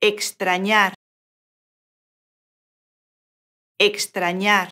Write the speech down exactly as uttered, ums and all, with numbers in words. Extrañar. Extrañar.